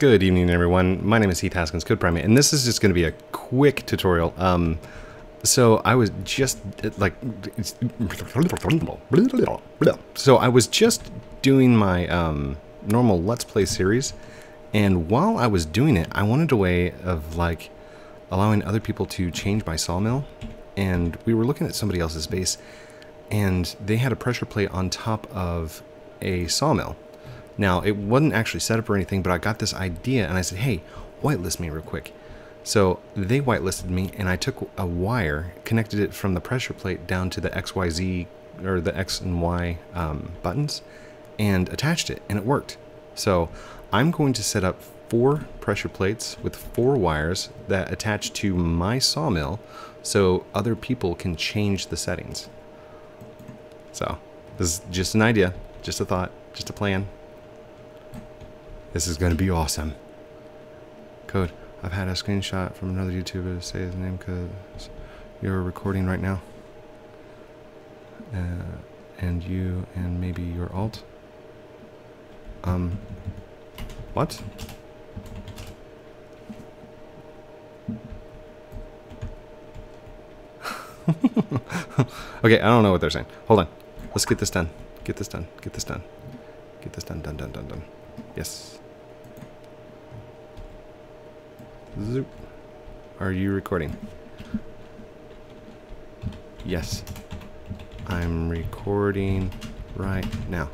Good evening, everyone. My name is Heath Haskins, CodePrime8, and this is just going to be a quick tutorial. So I was just doing my normal Let's Play series, and while I was doing it, I wanted a way of like allowing other people to change my sawmill, and we were looking at somebody else's base, and they had a pressure plate on top of a sawmill. Now, it wasn't actually set up or anything, but I got this idea and I said, hey, whitelist me real quick. So they whitelisted me, and I took a wire, connected it from the pressure plate down to the XYZ or the X and Y buttons, and attached it, and it worked. So I'm going to set up 4 pressure plates with 4 wires that attach to my sawmill so other people can change the settings. So this is just an idea, just a thought, just a plan. This is going to be awesome. Code, I've had a screenshot from another YouTuber to say his name because you're recording right now. And you and maybe your alt. What? Okay, I don't know what they're saying. Hold on. Let's get this done. Get this done. Get this done. Get this done. Done, done, done, done. Yes. Zoop. Are you recording? Yes. I'm recording right now,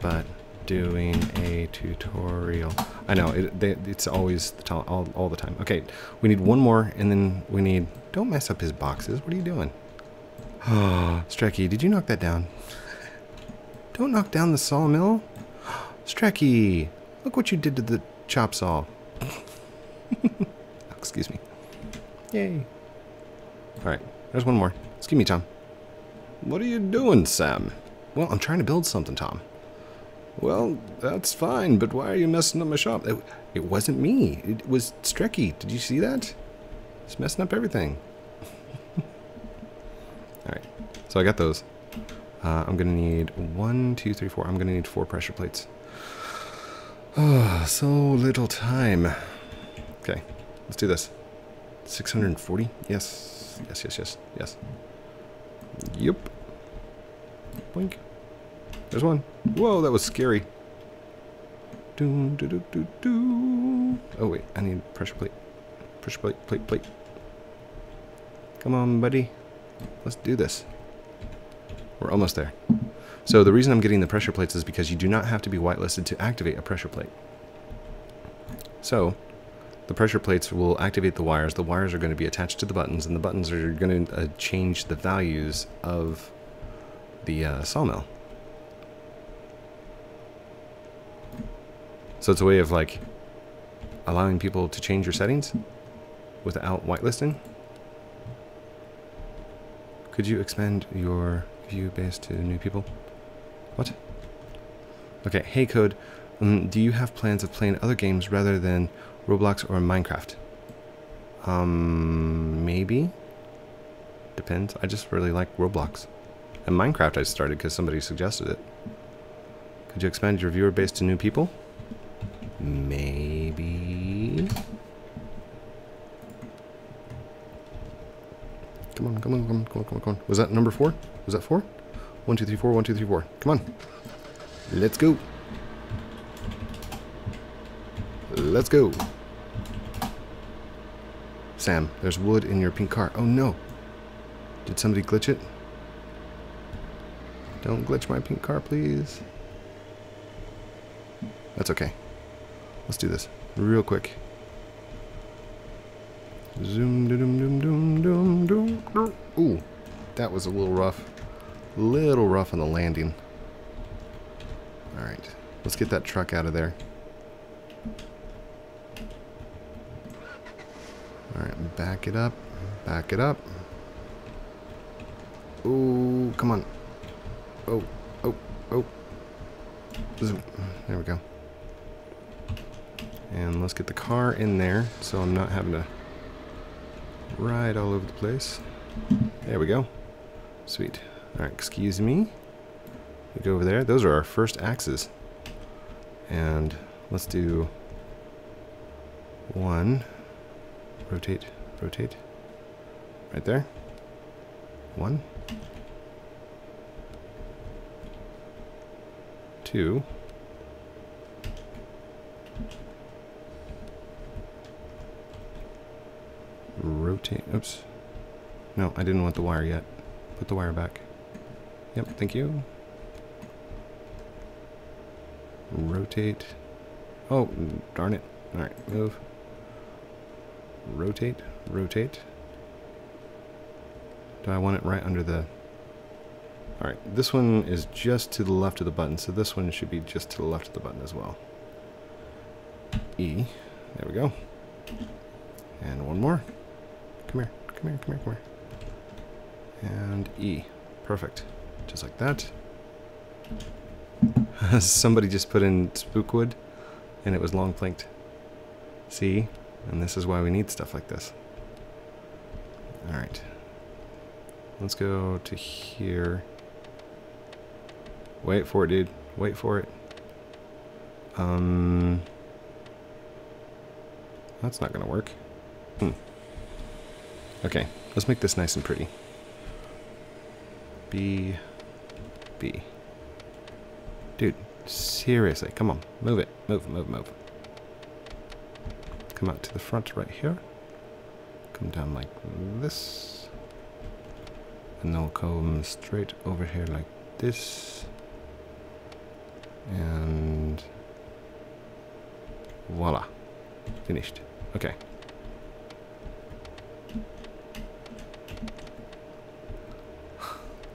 but doing a tutorial. I know, it's always the time, all the time. Okay, we need one more, and then we need... Don't mess up his boxes. What are you doing? Oh, Strecky, did you knock that down? Don't knock down the sawmill. Strecky, look what you did to the chop saw. Excuse me. Yay. Alright, there's one more. Excuse me, Tom. What are you doing, Sam? Well, I'm trying to build something, Tom. Well, that's fine, but why are you messing up my shop? It wasn't me. It was Strecky. Did you see that? It's messing up everything. Alright, so I got those. I'm going to need 1, 2, 3, 4. I'm going to need 4 pressure plates. Oh, so little time. Okay, let's do this. 640? Yes. Yes, yes, yes, yes. Yep. Boink. There's one. Whoa, that was scary. Doom, do, do, do, do. Oh, wait, I need pressure plate. Pressure plate, plate, plate. Come on, buddy. Let's do this. We're almost there. So the reason I'm getting the pressure plates is because you do not have to be whitelisted to activate a pressure plate. So the pressure plates will activate the wires. The wires are going to be attached to the buttons, and the buttons are going to change the values of the sawmill. So it's a way of like allowing people to change your settings without whitelisting. Could you expand your view base to new people? What? Okay, hey Code, do you have plans of playing other games rather than Roblox or Minecraft? Maybe? Depends. I just really like Roblox. And Minecraft I started because somebody suggested it. Could you expand your viewer base to new people? Maybe? Come on, come on, come on, come on, come on, come on. Was that number 4? Was that 4? 1, 2, 3, 4, 1, 2, 3, 4. Come on. Let's go. Let's go. Sam, there's wood in your pink car. Oh no. Did somebody glitch it? Don't glitch my pink car, please. That's okay. Let's do this real quick. Zoom, doom, doom, doom, doom, doom, doom. Ooh, that was a little rough. Little rough on the landing. All right, let's get that truck out of there. All right, back it up, back it up. Ooh, come on. Oh, oh, oh. Zoom. There we go. And let's get the car in there, so I'm not having to ride all over the place. There we go. Sweet. All right, excuse me. We go over there. Those are our first axes. And let's do One. Rotate. Rotate. Right there. One. Two. Rotate. Oops. No, I didn't want the wire yet. Put the wire back. Yep, thank you. Rotate. Oh, darn it. All right, move. Rotate, rotate. Do I want it right under the... All right, this one is just to the left of the button, so this one should be just to the left of the button as well. E, there we go. And one more. Come here, come here, come here, come here. And E, perfect. Just like that. Somebody just put in spookwood and it was long planked. See? And this is why we need stuff like this. Alright. Let's go to here. Wait for it, dude. Wait for it. That's not gonna work. Okay. Let's make this nice and pretty. B. B. Dude, seriously, come on, move it, move, move, move. Come out to the front right here. Come down like this. And they'll come straight over here like this. And voila, finished, okay.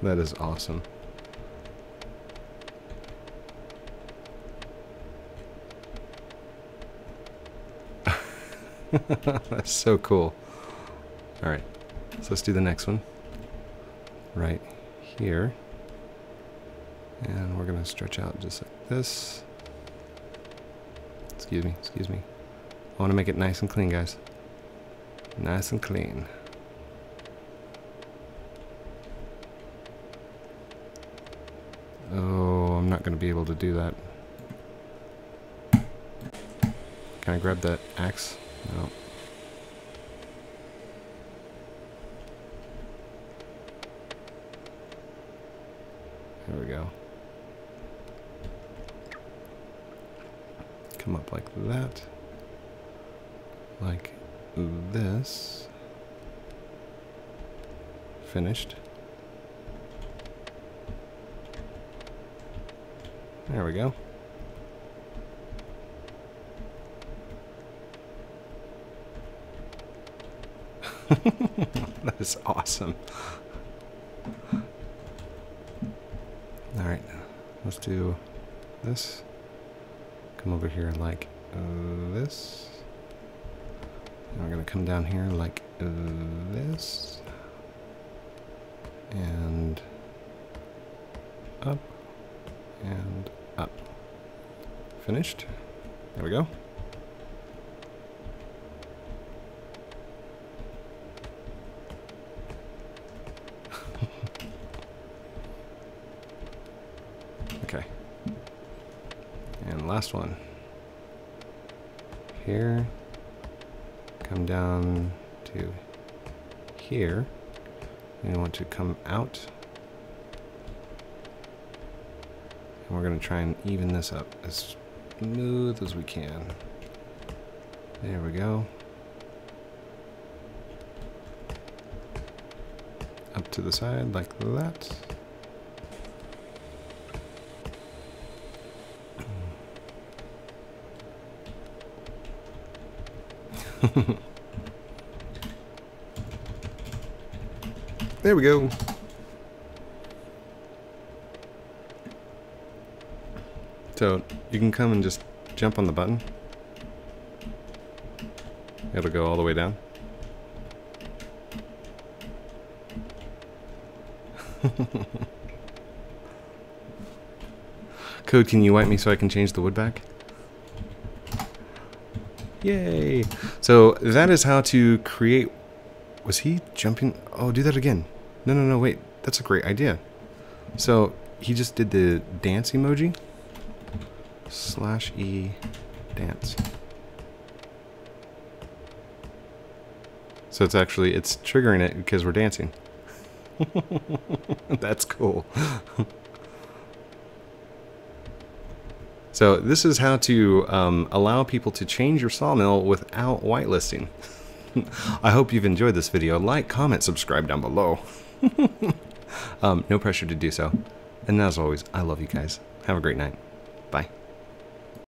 That is awesome. That's so cool. Alright, so let's do the next one. Right here. And we're going to stretch out just like this. Excuse me, excuse me. I want to make it nice and clean, guys. Nice and clean. Oh, I'm not going to be able to do that. Can I grab that axe? No. There we go. Come up like that. Like this. Finished. There we go. That is awesome. Alright, let's do this. Come over here like this. And we're going to come down here like this. And up. And up. Finished. There we go. Last one. Here, come down to here. And we want to come out. And we're going to try and even this up as smooth as we can. There we go. Up to the side like that. There we go. So you can come and just jump on the button. It'll go all the way down. Code, can you wipe me so I can change the wood back? Yay! So that is how to create... Was he jumping? Oh, do that again. No, no, no, wait. That's a great idea. So he just did the dance emoji. /E dance. So it's actually, it's triggering it because we're dancing. That's cool. So this is how to allow people to change your sawmill without whitelisting. I hope you've enjoyed this video. Like, comment, subscribe down below. No pressure to do so. And as always, I love you guys. Have a great night. Bye.